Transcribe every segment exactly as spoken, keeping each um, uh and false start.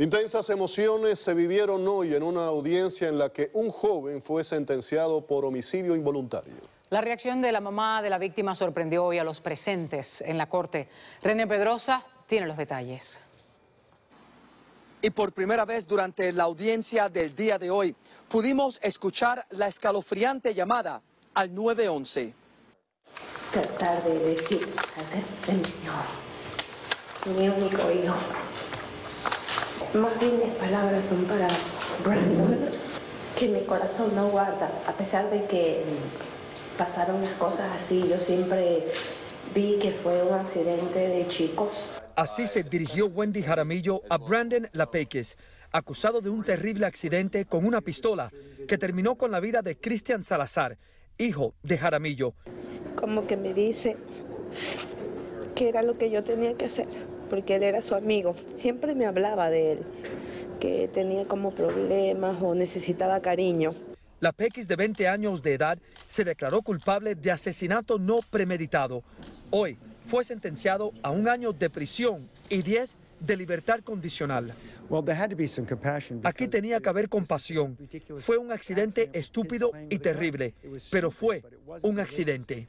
Intensas emociones se vivieron hoy en una audiencia en la que un joven fue sentenciado por homicidio involuntario. La reacción de la mamá de la víctima sorprendió hoy a los presentes en la corte. René Pedrosa tiene los detalles. Y por primera vez durante la audiencia del día de hoy, pudimos escuchar la escalofriante llamada al nueve once. Tratar de decir, hacer el mío, mi único hijo. Más bien mis palabras son para Brandon, que mi corazón no guarda. A pesar de que pasaron las cosas así, yo siempre vi que fue un accidente de chicos. Así se dirigió Wendy Jaramillo a Brandon Lapeyques, acusado de un terrible accidente con una pistola que terminó con la vida de Cristian Salazar, hijo de Jaramillo. Como que me dice que era lo que yo tenía que hacer, porque él era su amigo. Siempre me hablaba de él, que tenía como problemas o necesitaba cariño. Lapeyques, de veinte años de edad, se declaró culpable de asesinato no premeditado. Hoy fue sentenciado a un año de prisión y diez de libertad condicional. Aquí tenía que haber compasión. Fue un accidente estúpido y terrible, pero fue un accidente.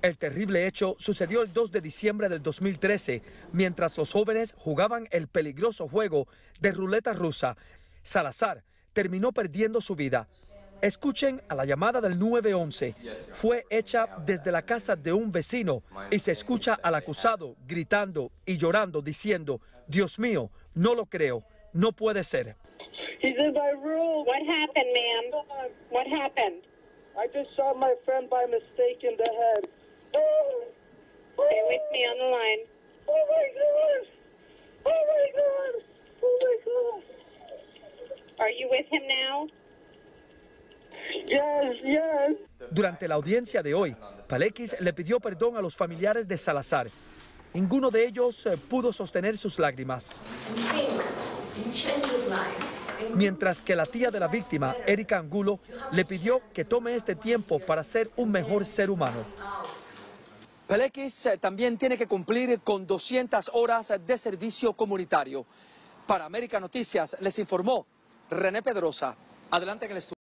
El terrible hecho sucedió el dos de diciembre del dos mil trece, mientras los jóvenes jugaban el peligroso juego de ruleta rusa. Salazar terminó perdiendo su vida. Escuchen a la llamada del nueve once. Fue hecha desde la casa de un vecino y se escucha al acusado gritando y llorando diciendo, Dios mío, no lo creo, no puede ser. Yes, yes. Durante la audiencia de hoy, Lapeyques le pidió perdón a los familiares de Salazar. Ninguno de ellos eh, pudo sostener sus lágrimas. Mientras que la tía de la víctima, Erika Angulo, le pidió que tome este tiempo para ser un mejor ser humano. Lapeyques eh, también tiene que cumplir con doscientas horas de servicio comunitario. Para América Noticias les informó René Pedrosa. Adelante en el estudio.